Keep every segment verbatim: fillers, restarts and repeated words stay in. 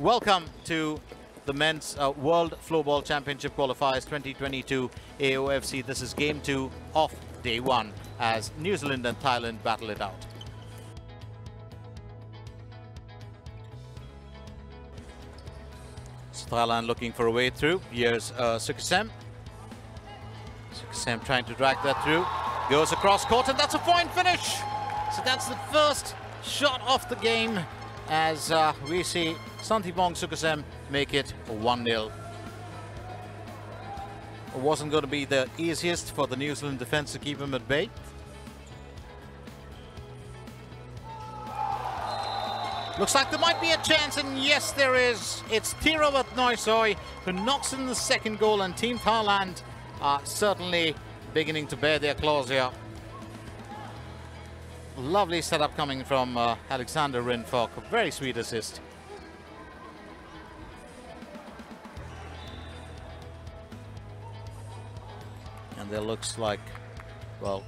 Welcome to the Men's uh, World Flowball Championship Qualifiers twenty twenty-two A O F C. This is game two of day one as New Zealand and Thailand battle it out. So Thailand looking for a way through. Here's uh, Sukasem. Sukasem trying to drag that through. Goes across court and that's a fine finish. So that's the first shot of the game, as uh, we see Santi Bongsukasem make it one nil. It wasn't going to be the easiest for the New Zealand defense to keep him at bay. Looks like there might be a chance, and yes there is. It's Tirowat Noisoy who knocks in the second goal, and Team Thailand are certainly beginning to bear their claws here. Lovely setup coming from uh, Alexander Rindfok. A very sweet assist. And there looks like, well,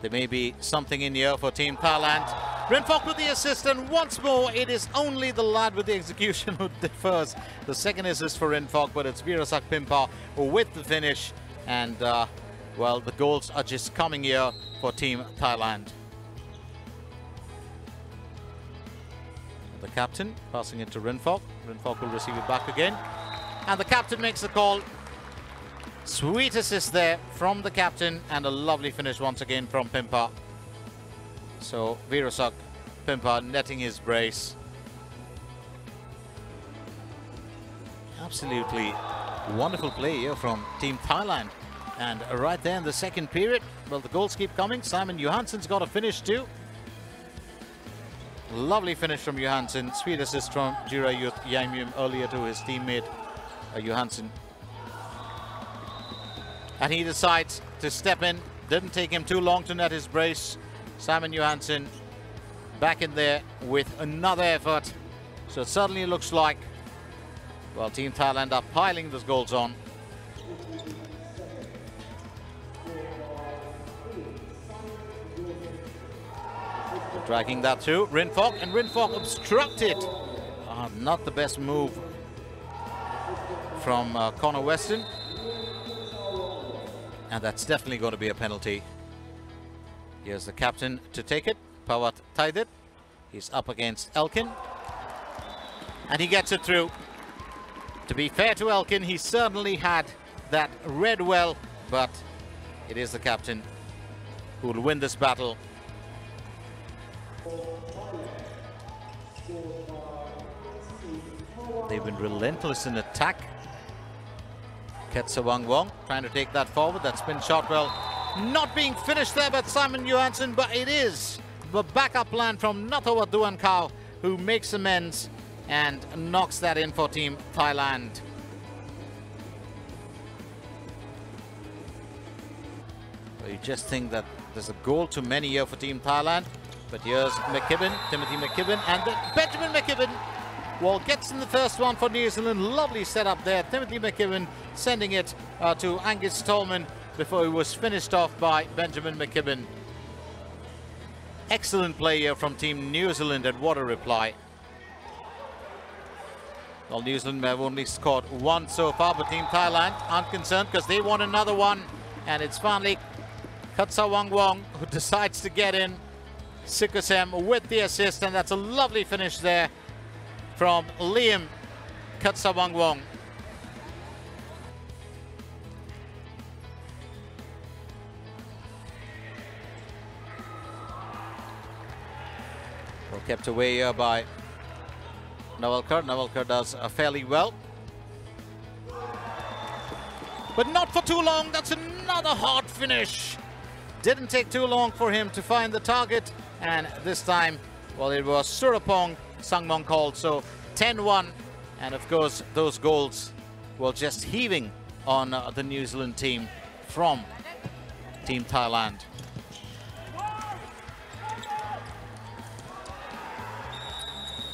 there may be something in here for Team Thailand. Rindfok with the assist, and once more it is only the lad with the execution who differs. The second assist for Rindfok, but it's Virasak Pimpa with the finish, and uh, well, the goals are just coming here for Team Thailand. The captain passing it to Rindfok. Rindfok will receive it back again, and the captain makes the call. Sweet assist there from the captain, and a lovely finish once again from Pimpa. So Virasak Pimpa netting his brace. Absolutely wonderful play here from Team Thailand. And right there in the second period, well, the goals keep coming. Simon Johansson's got a finish too. Lovely finish from Johansson. Sweet assist from Jira Youth yang Yim earlier to his teammate uh, Johansson. And he decides to step in. Didn't take him too long to net his brace. Simon Johansson back in there with another effort. So it certainly looks like, well, Team Thailand are piling those goals on. Dragging that through, Rindfok, and Rindfok obstructed. Uh, not the best move from uh, Connor Weston. And that's definitely going to be a penalty. Here's the captain to take it, Pawat Taidit. He's up against Elkin. And he gets it through. To be fair to Elkin, he certainly had that read well, but it is the captain who will win this battle. They've been relentless in attack. Ketsa Wong trying to take that forward. That spin shot, well, not being finished there by Simon Johansson, but it is the backup plan from Nathawat Duankaw who makes amends and knocks that in for Team Thailand. Well, you just think that there's a goal too many here for Team Thailand. But here's McKibben, Timothy McKibben, and Benjamin McKibben. Well, gets in the first one for New Zealand. Lovely setup there. Timothy McKibben sending it uh, to Angus Tolman before he was finished off by Benjamin McKibben. Excellent play here from Team New Zealand, and what a reply. Well, New Zealand have only scored one so far, but Team Thailand aren't concerned because they want another one. And it's finally Ketsa Wong Wong who decides to get in. Sukasem with the assist, and that's a lovely finish there from Liam Ketsawang Wong. Well, kept away here by Novelkar. Novelkar does uh, fairly well. But not for too long. That's another hard finish. Didn't take too long for him to find the target. And this time, well, it was Surapong Sangmong called, so ten one. And of course, those goals were just heaving on uh, the New Zealand team from Team Thailand.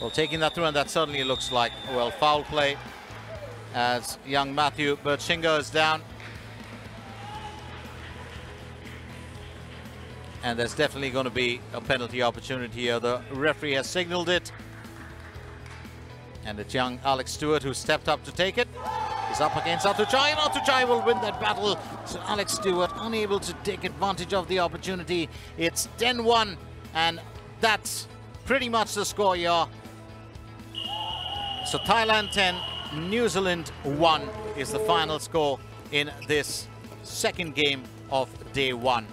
Well, taking that through, and that certainly looks like, well, foul play as young Matthew Berchingo is down. And there's definitely going to be a penalty opportunity here. The referee has signaled it. And it's young Alex Stewart who stepped up to take it. He's up against Atuchai, and Atuchai will win that battle. So Alex Stewart unable to take advantage of the opportunity. It's ten one, and that's pretty much the score here. So Thailand ten, New Zealand one is the final score in this second game of day one.